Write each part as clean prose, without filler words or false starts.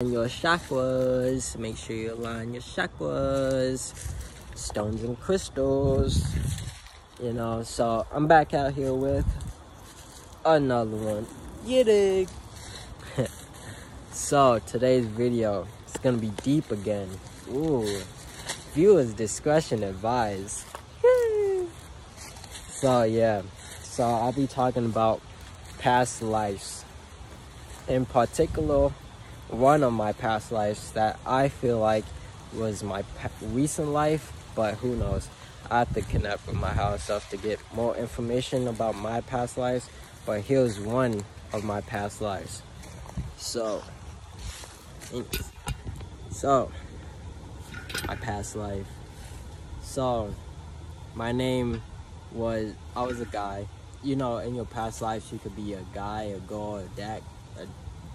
Align your chakras. Make sure you align your chakras. Stones and crystals. You know, so I'm back out here with another one. You dig? So today's video is gonna be deep again. Ooh. Viewers discretion advised. So yeah. So I'll be talking about past lives. In particular, one of my past lives that I feel like was my recent life, but who knows? I have to connect with my higher self to get more information about my past lives, but here's one of my past lives. So my past life. So my name was, I was a guy. You know, in your past lives, you could be a guy, a girl, a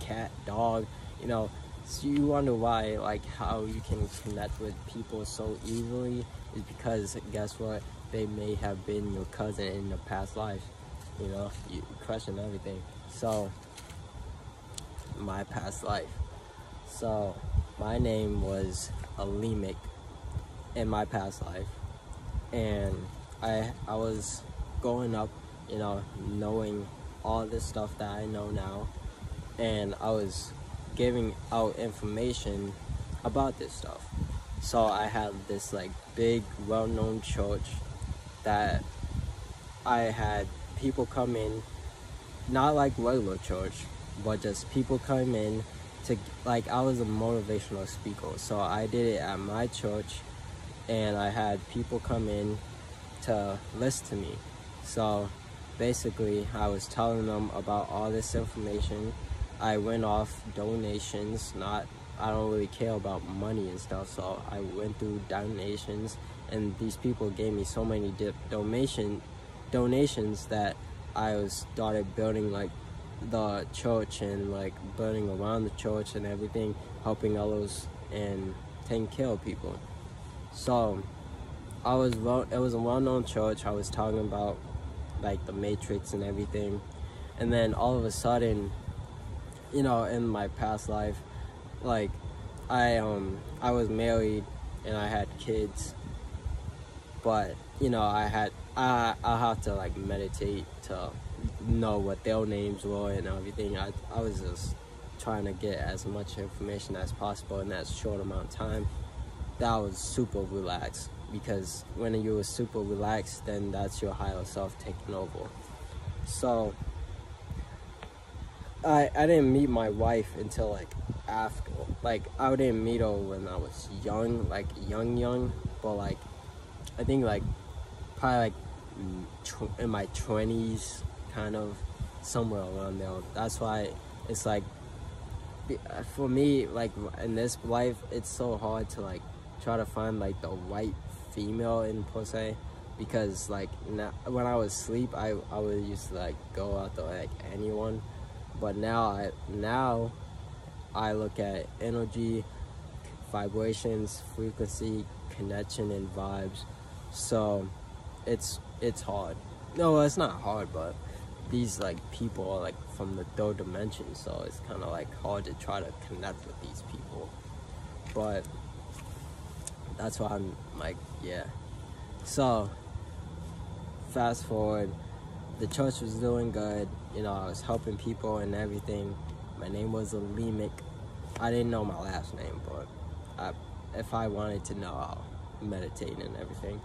cat, dog. You know, so you wonder why, like, how you can connect with people so easily is because, guess what? They may have been your cousin in your past life. You know, you question everything. So, my past life. So, my name was Alemic in my past life, and I was growing up, you know, knowing all this stuff that I know now, and I was giving out information about this stuff. So I had this like big well-known church that I had people come in, not like regular church, but just people come in to, like, I was a motivational speaker, so I did it at my church, and I had people come in to listen to me. So basically, I was telling them about all this information. I went off donations, I don't really care about money and stuff, so I went through donations, and these people gave me so many donations that I started building like the church and like building around the church and everything, helping others and taking care of people. So it was a well-known church. I was talking about like the Matrix and everything, and then all of a sudden, you know, in my past life, like, I was married and I had kids, but, you know, I had to, like, meditate to know what their names were and everything. I was just trying to get as much information as possible in that short amount of time. That was super relaxed, because when you were super relaxed, then that's your higher self taking over. So I didn't meet my wife until like after, like, I didn't meet her when I was young, like young, but like I think like probably like in my 20s, kind of somewhere around there. That's why it's like, for me, like in this life, it's so hard to like try to find like the right female in per se, because like when I was asleep, I would used to like go out to like anyone. But now I look at energy, vibrations, frequency, connection, and vibes. So it's hard. No, it's not hard, but these like people are like from the third dimension, so it's kind of like hard to try to connect with these people. But that's why I'm like, yeah. So fast forward, the church was doing good. You know, I was helping people and everything. My name was Alemic. I didn't know my last name, but if I wanted to know, I'll meditate and everything.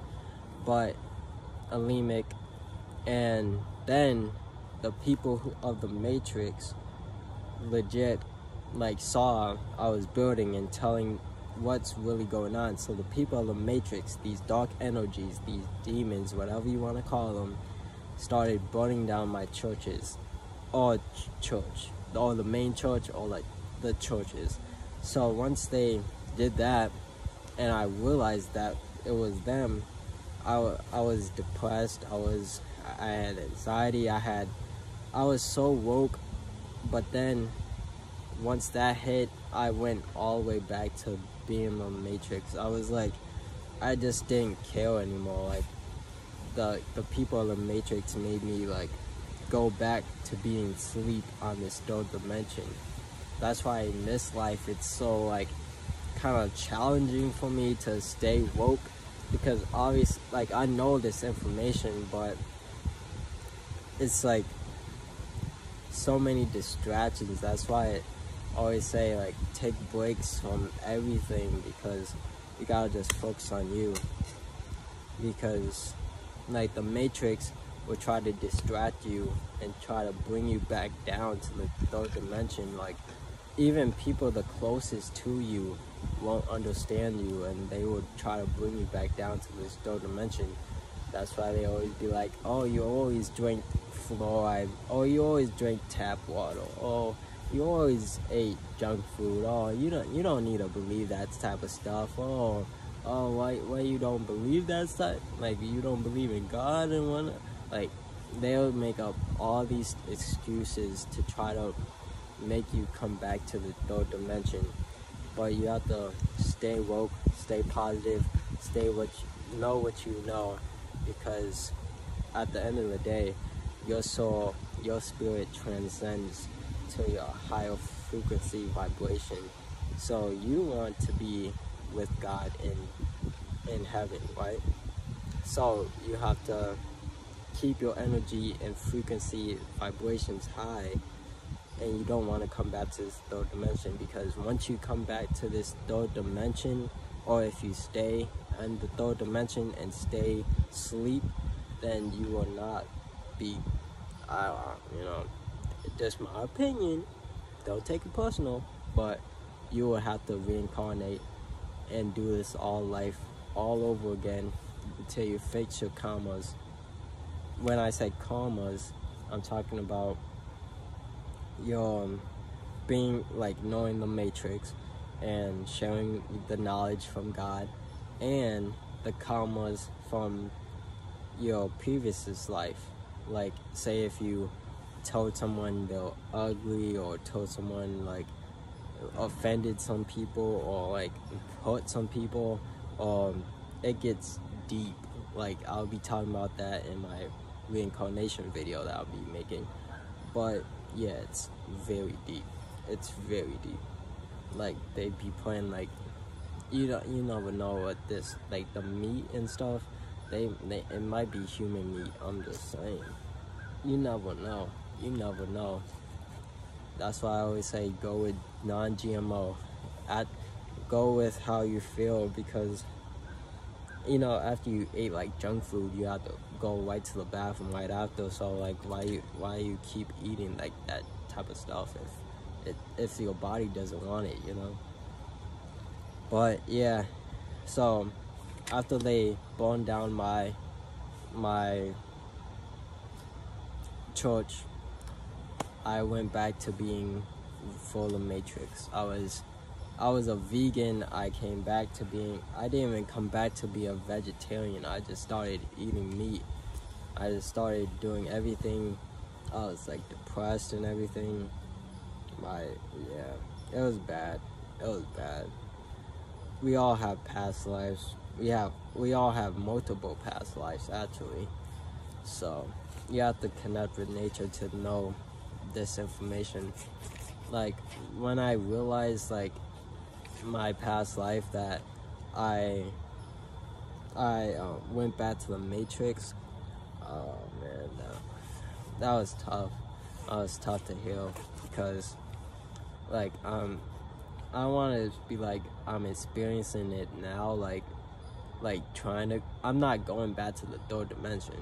But Alemic, and then the people of the Matrix legit like saw I was building and telling what's really going on. So the people of the Matrix, these dark energies, these demons, whatever you want to call them, started burning down my churches, or the main church, or like the churches. So once they did that, and I realized that it was them, I was depressed. I had anxiety. I was so woke. But then once that hit, I went all the way back to being on the Matrix. I was like, I just didn't care anymore. Like, the people of the Matrix made me like go back to being asleep on this third dimension. That's why in this life it's so like kind of challenging for me to stay woke, because obviously like I know this information, but it's like so many distractions. That's why I always say like take breaks from everything, because you gotta just focus on you, because like the Matrix will try to distract you and try to bring you back down to the third dimension. Like even people the closest to you won't understand you, and they will try to bring you back down to this third dimension. That's why they always be like, oh, you always drink fluoride, oh, you always drink tap water, oh, you always ate junk food, oh, you don't need to believe that type of stuff, oh, why you don't believe that stuff, like you don't believe in God and whatnot. Like they'll make up all these excuses to try to make you come back to the third dimension. But you have to stay woke, stay positive, stay what you know, because at the end of the day, your soul, your spirit transcends to your higher frequency vibration. So you want to be with God in heaven, right? So you have to keep your energy and frequency vibrations high, and you don't want to come back to this third dimension, because once you come back to this third dimension, or if you stay in the third dimension and stay asleep, then you will not be, just my opinion, don't take it personal, but you will have to reincarnate and do this all life all over again until you fix your karmas. When I say karmas, I'm talking about your being like knowing the Matrix and sharing the knowledge from God, and the karmas from your previous life. Like say if you told someone they're ugly, or told someone like offended some people, or like hurt some people, it gets deep. Like I'll be talking about that in my reincarnation video that I'll be making. But yeah, it's very deep. It's very deep. Like they'd be playing like you never know what this, like the meat and stuff. They it might be human meat, I'm just saying. You never know. You never know. That's why I always say go with non-GMO. Go with how you feel, because you know, after you ate like junk food, you have to go right to the bathroom right after. So like, why you keep eating like that type of stuff if your body doesn't want it, you know? But yeah, so after they burned down my church, I went back to being full of Matrix. I was a vegan. I didn't even come back to be a vegetarian. I just started eating meat. I just started doing everything. I was like depressed and everything. Yeah, it was bad. It was bad. We all have past lives. We all have multiple past lives actually. So you have to connect with nature to know this information. Like when I realized like my past life that I went back to the Matrix, oh man, that was tough. That was tough to heal, because like I want to be like I'm experiencing it now, like trying to, I'm not going back to the third dimension,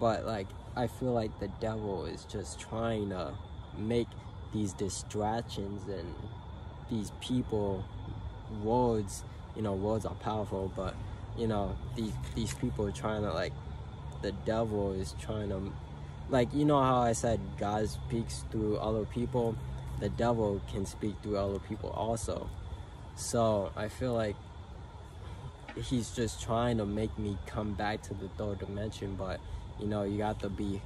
but like I feel like the devil is just trying to make these distractions and these people, words, you know, words are powerful, but you know, these people are trying to, like, the devil is trying to, like, you know how I said God speaks through other people? The devil can speak through other people also. So I feel like he's just trying to make me come back to the third dimension, but you know, you have to be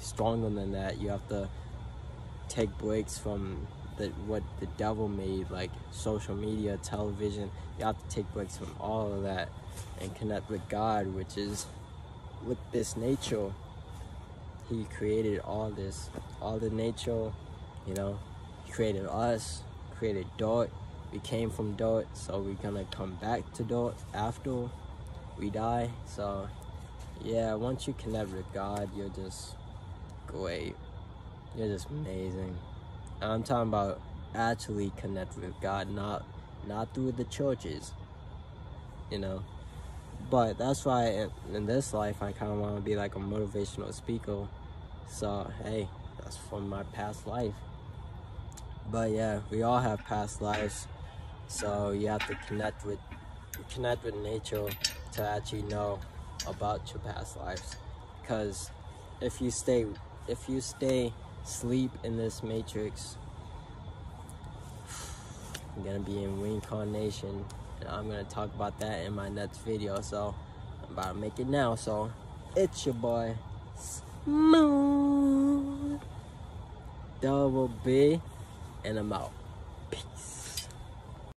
stronger than that. You have to take breaks from what the devil made, like social media, television. You have to take breaks from all of that and connect with God, which is with this nature. He created all this, all the nature, you know, he created us, created Dot. We came from Dot, so we're gonna come back to Dot after we die. So yeah, once you connect with God, you're just great. You're just amazing. I'm talking about actually connect with God, not through the churches, you know. But that's why in this life I kind of want to be like a motivational speaker. So hey, that's from my past life. But yeah, we all have past lives, so you have to connect with nature to actually know about your past lives. Because if you stay asleep in this matrix, I'm gonna be in reincarnation, and I'm gonna talk about that in my next video. So I'm about to make it now. So it's your boy SmoothDoubleB, and I'm out. Peace.